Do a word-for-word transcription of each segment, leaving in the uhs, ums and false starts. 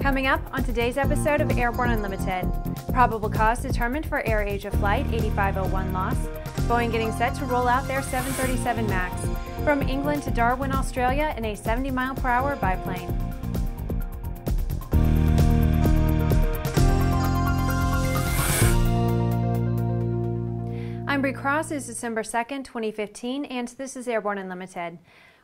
Coming up on today's episode of Airborne Unlimited, probable cause determined for AirAsia Flight eighty-five oh one loss, Boeing getting set to roll out their seven thirty-seven MAX, from England to Darwin, Australia in a seventy mile per hour biplane. I'm Bree Cross, it's December second, twenty fifteen, and this is Airborne Unlimited.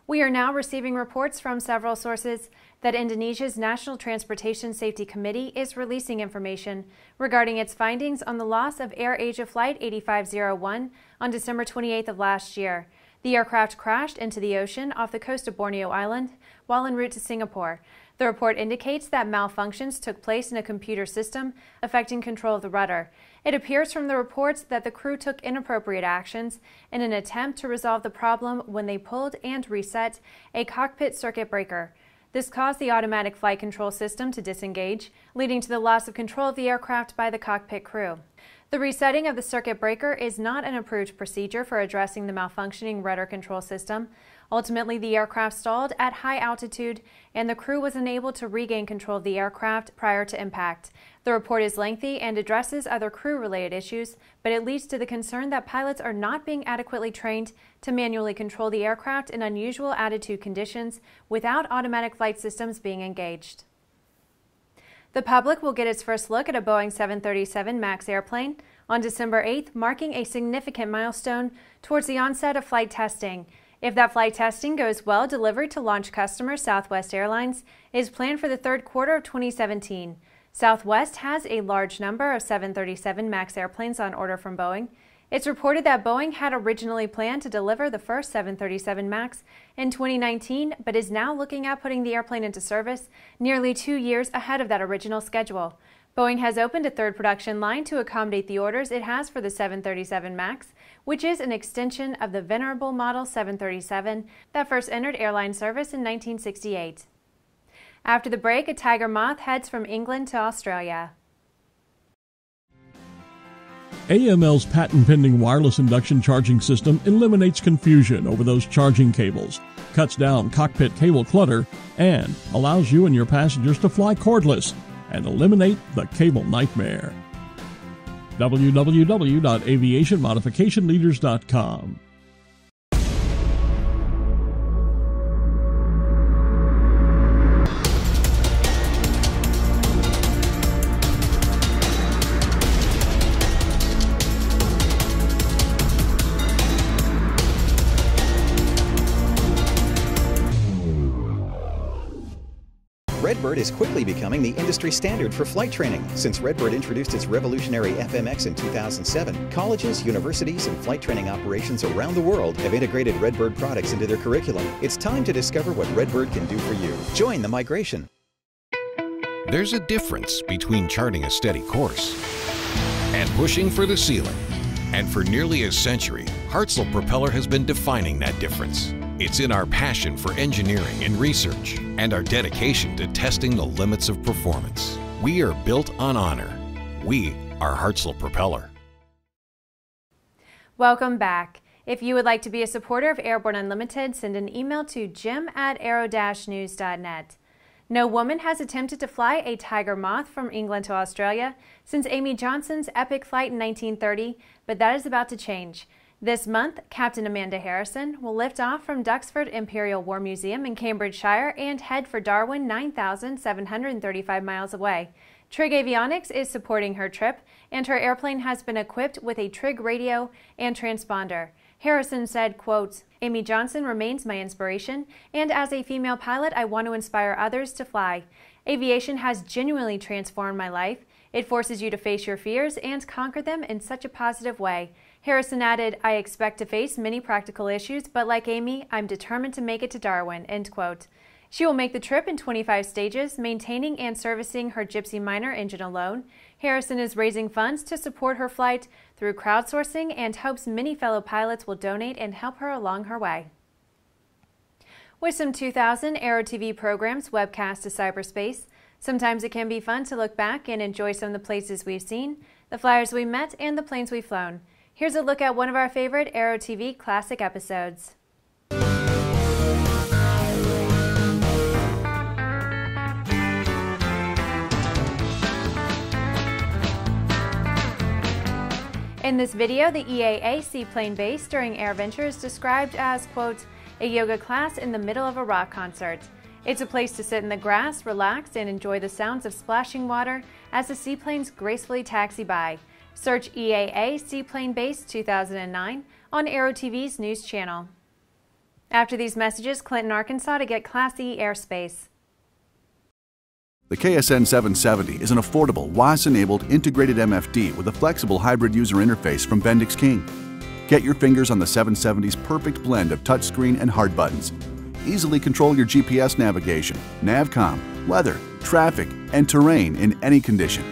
We are now receiving reports from several sources that Indonesia's National Transportation Safety Committee is releasing information regarding its findings on the loss of AirAsia Flight eighty-five oh one on December twenty-eighth of last year. The aircraft crashed into the ocean off the coast of Borneo Island while en route to Singapore. The report indicates that malfunctions took place in a computer system affecting control of the rudder. It appears from the reports that the crew took inappropriate actions in an attempt to resolve the problem when they pulled and reset a cockpit circuit breaker. This caused the automatic flight control system to disengage, leading to the loss of control of the aircraft by the cockpit crew. The resetting of the circuit breaker is not an approved procedure for addressing the malfunctioning rudder control system. Ultimately, the aircraft stalled at high altitude, and the crew was unable to regain control of the aircraft prior to impact. The report is lengthy and addresses other crew-related issues, but it leads to the concern that pilots are not being adequately trained to manually control the aircraft in unusual attitude conditions without automatic flight systems being engaged. The public will get its first look at a Boeing seven thirty-seven MAX airplane on December eighth, marking a significant milestone towards the onset of flight testing. If that flight testing goes well, delivery to launch customer Southwest Airlines is planned for the third quarter of twenty seventeen. Southwest has a large number of seven thirty-seven MAX airplanes on order from Boeing. It's reported that Boeing had originally planned to deliver the first seven thirty-seven MAX in twenty nineteen, but is now looking at putting the airplane into service nearly two years ahead of that original schedule. Boeing has opened a third production line to accommodate the orders it has for the seven thirty-seven MAX, which is an extension of the venerable Model seven thirty-seven that first entered airline service in nineteen sixty-eight. After the break, a Tiger Moth heads from England to Australia. A M L's patent-pending wireless induction charging system eliminates confusion over those charging cables, cuts down cockpit cable clutter, and allows you and your passengers to fly cordless and eliminate the cable nightmare. w w w dot aviation modification leaders dot com Redbird is quickly becoming the industry standard for flight training. Since Redbird introduced its revolutionary F M X in two thousand seven, colleges, universities, and flight training operations around the world have integrated Redbird products into their curriculum. It's time to discover what Redbird can do for you. Join the migration. There's a difference between charting a steady course and pushing for the ceiling. And for nearly a century, Hartzell Propeller has been defining that difference. It's in our passion for engineering and research and our dedication to testing the limits of performance. We are built on honor. We are Hartzell Propeller. Welcome back. If you would like to be a supporter of Airborne Unlimited, send an email to jim at aero dash news dot net. No woman has attempted to fly a Tiger Moth from England to Australia since Amy Johnson's epic flight in nineteen thirty, but that is about to change. This month, Captain Amanda Harrison will lift off from Duxford Imperial War Museum in Cambridgeshire and head for Darwin, nine thousand seven hundred thirty-five miles away. Trig Avionics is supporting her trip, and her airplane has been equipped with a Trig radio and transponder. Harrison said, quote, "Amy Johnson remains my inspiration, and as a female pilot, I want to inspire others to fly. Aviation has genuinely transformed my life. It forces you to face your fears and conquer them in such a positive way." Harrison added, "I expect to face many practical issues, but like Amy, I'm determined to make it to Darwin," end quote. She will make the trip in twenty-five stages, maintaining and servicing her Gypsy Minor engine alone. Harrison is raising funds to support her flight through crowdsourcing and hopes many fellow pilots will donate and help her along her way. With some two thousand Aero T V programs webcast to cyberspace, sometimes it can be fun to look back and enjoy some of the places we've seen, the flyers we met, and the planes we've flown. Here's a look at one of our favorite Aero T V classic episodes. In this video, the E A A seaplane base during AirVenture is described as, quote, a yoga class in the middle of a rock concert. It's a place to sit in the grass, relax, and enjoy the sounds of splashing water as the seaplanes gracefully taxi by. Search E A A Seaplane Base two thousand nine on AeroTV's news channel. After these messages, Clinton, Arkansas to get Class E airspace. The K S N seven seventy is an affordable, W A S-enabled integrated M F D with a flexible hybrid user interface from Bendix King. Get your fingers on the seven seventy's perfect blend of touchscreen and hard buttons. Easily control your G P S navigation, navcom, weather, traffic, and terrain in any condition.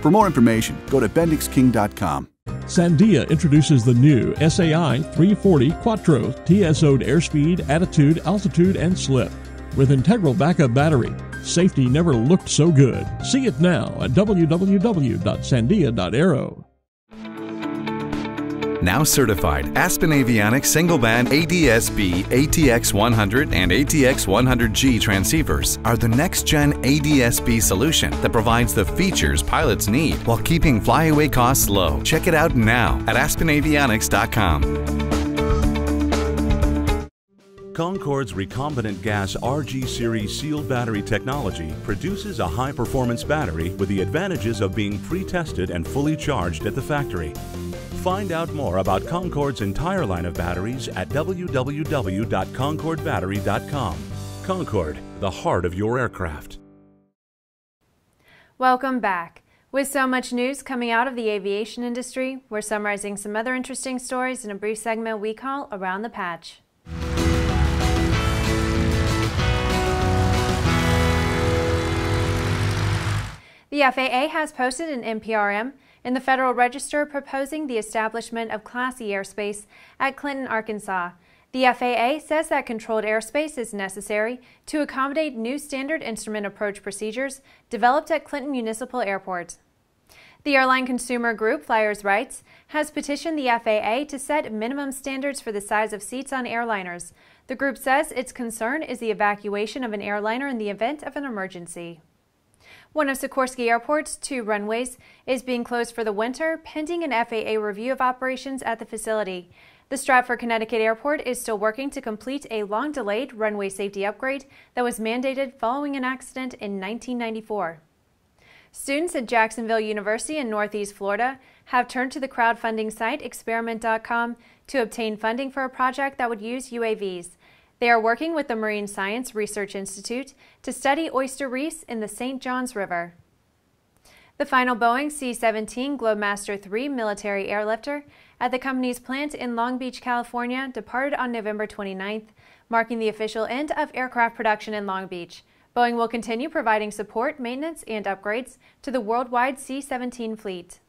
For more information, go to bendix king dot com. Sandia introduces the new S A I three forty Quattro T S O'd airspeed, attitude, altitude, and slip. With integral backup battery, safety never looked so good. See it now at w w w dot sandia dot aero. Now certified, Aspen Avionics single-band A D S B, A T X one hundred, and A T X one hundred G transceivers are the next-gen A D S B solution that provides the features pilots need while keeping flyaway costs low. Check it out now at aspen avionics dot com. Concord's recombinant gas R G series sealed battery technology produces a high-performance battery with the advantages of being pre-tested and fully charged at the factory. Find out more about Concord's entire line of batteries at w w w dot concord battery dot com. Concord, the heart of your aircraft. Welcome back. With so much news coming out of the aviation industry, we're summarizing some other interesting stories in a brief segment we call Around the Patch. The F A A has posted an N P R M in the Federal Register proposing the establishment of Class E airspace at Clinton, Arkansas. The F A A says that controlled airspace is necessary to accommodate new standard instrument approach procedures developed at Clinton Municipal Airport. The airline consumer group Flyers' Rights has petitioned the F A A to set minimum standards for the size of seats on airliners. The group says its concern is the evacuation of an airliner in the event of an emergency. One of Sikorsky Airport's two runways is being closed for the winter, pending an F A A review of operations at the facility. The Stratford, Connecticut Airport is still working to complete a long-delayed runway safety upgrade that was mandated following an accident in nineteen ninety-four. Students at Jacksonville University in Northeast Florida have turned to the crowdfunding site experiment dot com to obtain funding for a project that would use U A Vs. They are working with the Marine Science Research Institute to study oyster reefs in the Saint Johns River. The final Boeing C seventeen Globemaster three military airlifter at the company's plant in Long Beach, California, departed on November twenty-ninth, marking the official end of aircraft production in Long Beach. Boeing will continue providing support, maintenance, and upgrades to the worldwide C seventeen fleet.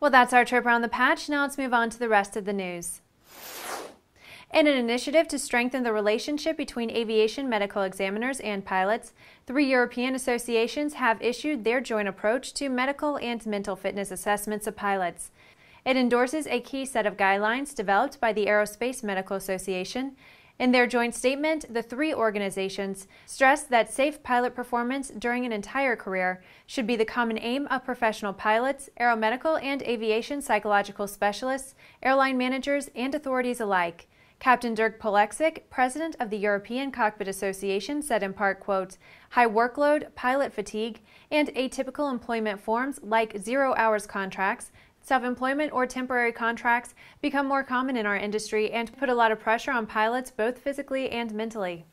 Well, that's our trip around the patch. Now let's move on to the rest of the news. In an initiative to strengthen the relationship between aviation medical examiners and pilots, three European associations have issued their joint approach to medical and mental fitness assessments of pilots. It endorses a key set of guidelines developed by the Aerospace Medical Association. In their joint statement, the three organizations stressed that safe pilot performance during an entire career should be the common aim of professional pilots, aeromedical and aviation psychological specialists, airline managers, and authorities alike. Captain Dirk Polexic, president of the European Cockpit Association, said in part, quote, high workload, pilot fatigue, and atypical employment forms like zero hours contracts, self-employment or temporary contracts become more common in our industry and put a lot of pressure on pilots both physically and mentally.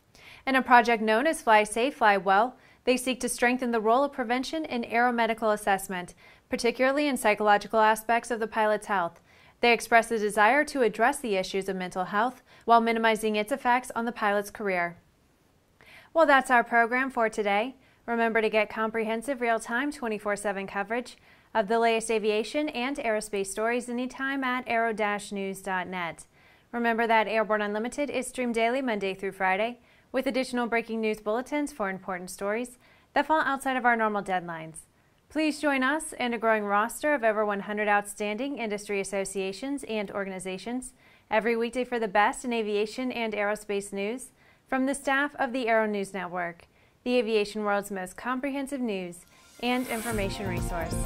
In a project known as Fly Safe, Fly Well, they seek to strengthen the role of prevention in aeromedical assessment, particularly in psychological aspects of the pilot's health. They express a desire to address the issues of mental health while minimizing its effects on the pilot's career. Well, that's our program for today. Remember to get comprehensive, real-time, twenty-four seven coverage of the latest aviation and aerospace stories anytime at aero dash news dot net. Remember that Airborne Unlimited is streamed daily Monday through Friday with additional breaking news bulletins for important stories that fall outside of our normal deadlines. Please join us and a growing roster of over one hundred outstanding industry associations and organizations every weekday for the best in aviation and aerospace news from the staff of the Aero News Network, the aviation world's most comprehensive news and information resource.